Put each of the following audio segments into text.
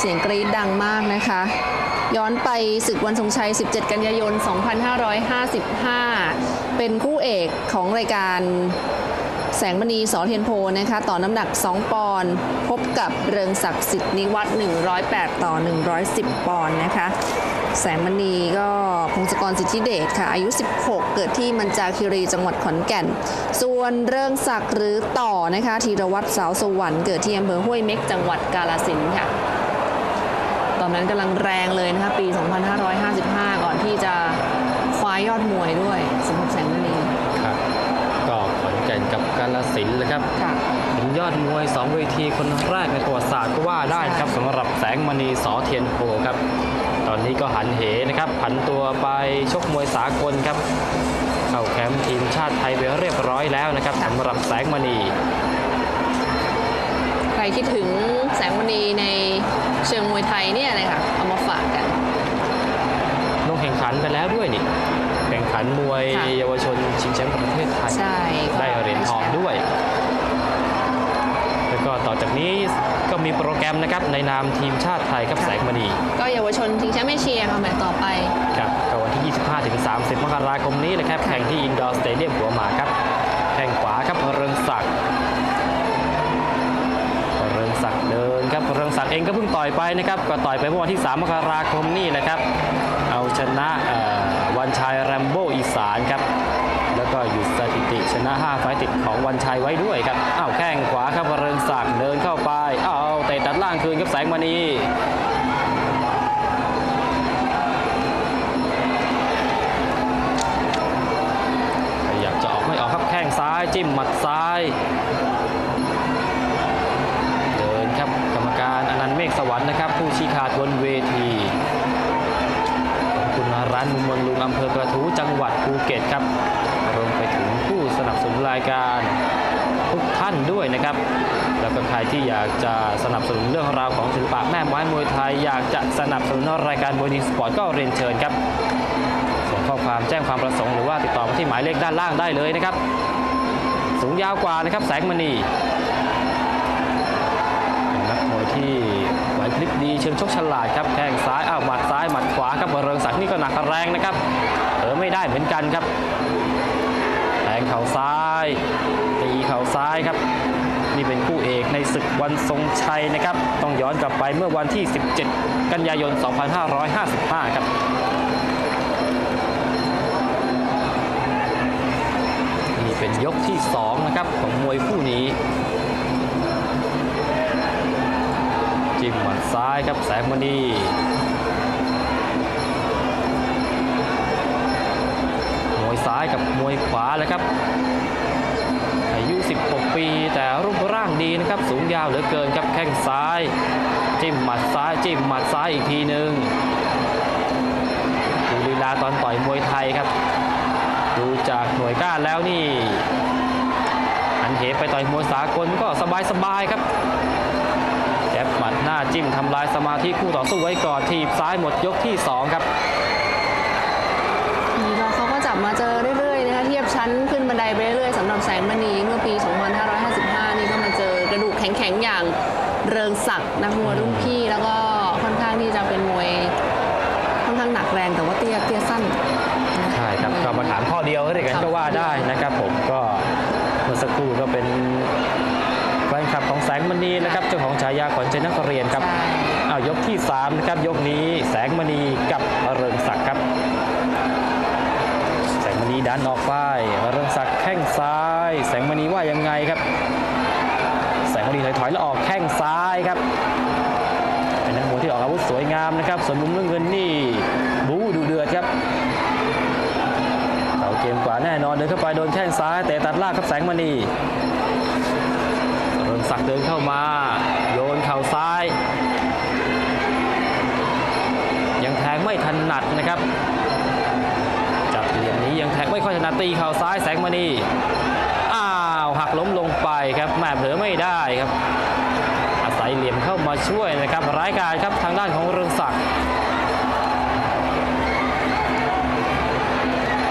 เสียงกรี๊ดดังมากนะคะย้อนไปศึกวันทรงชัย17กันยายน2555เป็นคู่เอกของรายการแสงมณีสอเทียนโพนะคะต่อน้ำหนัก2ปอนด์พบกับเริงศักดิ์สิทธิ์นิวัฒน์108ต่อ110ปอนด์นะคะแสงมณีก็พงศกรสิทธิเดชค่ะอายุ16เกิดที่มันจาคีรีจังหวัดขอนแก่นส่วนเริงศักดิ์หรือต่อนะคะธีรวัตรสาวสวรรค์เกิดที่อำเภอห้วยเม็กจังหวัดกาฬสินธุ์ค่ะตอนนั้นกำลังแรงเลยนะคะปี2555ก่อนที่จะคว้ายอดมวยด้วยสำหรับแสงมณีครับก็ขอนแก่นกับกาฬสินธุ์นะครับเป็นยอดมวย2เวทีคนแรกในประวัติศาสตร์ก็ว่าได้ครับสำหรับแสงมณีสอเทียนโพครับตอนนี้ก็หันเหนะครับผันตัวไปชกมวยสากลครับเข้าแคมป์ทีมชาติไทยไปเรียบร้อยแล้วนะครับสำหรับแสงมณีใครคิดถึงแสงมณีในเชิงมวยไทยเนี่ยเลยค่ะเอามาฝากกันลงแข่งขันไปแล้วด้วยนี่แข่งขันมวยเยาวชนชิงแชมป์ประเทศไทยได้เหรียญทองด้วยแล้วก็ต่อจากนี้ก็มีโปรแกรมนะครับในนามทีมชาติไทยกับแสงมณีก็เยาวชนชิงแชมป์เอเชียค่ะแมตช์ต่อไปครับวันที่25-30 มกราคมนี้นะครับแข่งที่อินดอร์สเตเดียมหัวหมากครับแข่งขวาครับเริงศักดิ์เดินครับเริงศักดิ์เองก็เพิ่งต่อยไปนะครับก็ต่อยไปเมื่อวันที่3มกราคมนี่นะครับเอาชนะวันชัยแรมโบ้อีสานครับแล้วก็หยุดสถิติชนะ5ไฟติดของวันชัยไว้ด้วยครับอ้าวแข้งขวาครับเริงศักดิ์เดินเข้าไปเอาเตะตัดล่างคืนครับแสงมณีอยากจะออกไม่ออกครับแข้งซ้ายจิ้มหมัดซ้ายกรรมการอนันต์เมฆสวรรค์นะครับผู้ชี้ขาดบนเวทีคุณร้านมุมมนลุงอำเภอกระทู้จังหวัดภูเก็ตครับรวมไปถึงผู้สนับสนุนรายการทุกท่านด้วยนะครับแล้วก็ใครที่อยากจะสนับสนุนเรื่องราวของศิลปะแม่ไม้มวยไทยอยากจะสนับสนุนรายการบนิสปอร์ตก็เรียนเชิญครับส่งข้อความแจ้งความประสงค์หรือว่าติดต่อที่หมายเลขด้านล่างได้เลยนะครับสูงยาวกว่านะครับแสงมณีที่ไหวพลิบดีเชิงชกฉลาดครับแข้งซ้ายอ้าวหมัดซ้ายหมัดขวาครับเริงศักดิ์นี่ก็หนักแรงนะครับไม่ได้เหมือนกันครับแทงเข่าซ้ายตีเข่าซ้ายครับนี่เป็นคู่เอกในศึกวันทรงชัยนะครับต้องย้อนกลับไปเมื่อวันที่17กันยายน2555ครับนี่เป็นยกที่2นะครับของมวยคู่นี้จิ้มหมัดซ้ายครับแสงมณีมวยซ้ายกับมวยขวาเลยครับอายุ16ปีแต่รูปร่างดีนะครับสูงยาวเหลือเกินครับแข้งซ้ายจิ้มหมัดซ้ายจิ้มหมัดซ้ายอีกทีหนึ่งดูลีลาตอนต่อยมวยไทยครับดูจากหน่วยก้านแล้วนี่หันเหไปต่อยมวยสากลก็สบายๆครับหมัดหน้าจิ้มทำลายสมาธิคู่ต่อสู้ไว้ก่อนทีบซ้ายหมดยกที่2ครับเขาก็จับมาเจอเรื่อยๆนะคะเทียบชั้นขึ้นบันไดไปเรื่อยๆสำหรับแสงมณีเมื่อปี2555นี่ก็มาเจอกระดูกแข็งๆอย่างเริงศักดิ์นักมวยรุ่นพี่แล้วก็ค่อนข้างที่จะเป็นมวยค่อนข้างหนักแรงแต่ว่าเตี้ยสั้นใช่ครับก็มาถามข้อเดียวเท่านั้นก็ว่าได้นะครับผมก็เมื่อสักครู่ก็เป็นแฟนคลับของแสงมณีนะครับเจ้าของฉายาขวัญใจนักเรียนครับเอายกที่3นะครับยกนี้แสงมณีกับเริงศักดิ์ครับแสงมณีดันออกไปเริงศักดิ์แข้งซ้ายแสงมณีว่ายังไงครับแสงมณีถอยๆแล้วออกแข้งซ้ายครับเป็นนักมวยที่ออกอาวุธสวยงามนะครับส่วนมุมเงินนี่บู๊ดูเดือดครับเขาเกมกว่าแน่นอนเดินเข้าไปโดนแข้งซ้ายเตะตัดล่างครับแสงมณีเริงศักดิ์เดินเข้ามาโยนเข่าซ้ายยังแทงไม่ถนัดนะครับจับเหลี่ยมนี้ยังแทงไม่ค่อยถนัดตีเข่าซ้ายแสงมณีอ้าวหักล้มลงไปครับแม่เผลอไม่ได้ครับอาศัยเหลี่ยมเข้ามาช่วยนะครับร้ายกาจครับทางด้านของเริงศักดิ์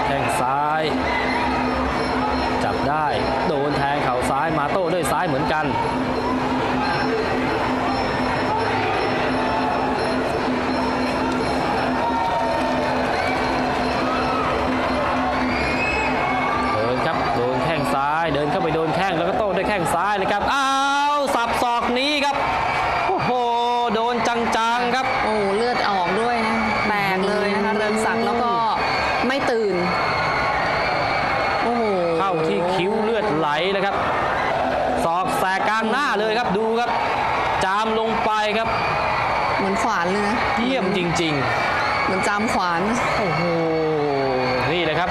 แทงซ้ายจับได้โดนแทงเข่าซ้ายมาโต้ด้วยซ้ายเหมือนกัน ซ้ายนะครับอ้าวสับศอกนี้ครับโอ้โหโดนจังๆครับโอ้เลือดออกด้วยนะแตกเลยนะคะเริงศักดิ์แล้วก็ไม่ตื่นโอ้โหเข้าที่คิ้วเลือดไหลนะครับศอกแสกกลางหน้าเลยครับดูครับจามลงไปครับเหมือนขวานเลยนะเยี่ยมจริงๆเหมือนจามขวานโอ้โหนี่แหละครับ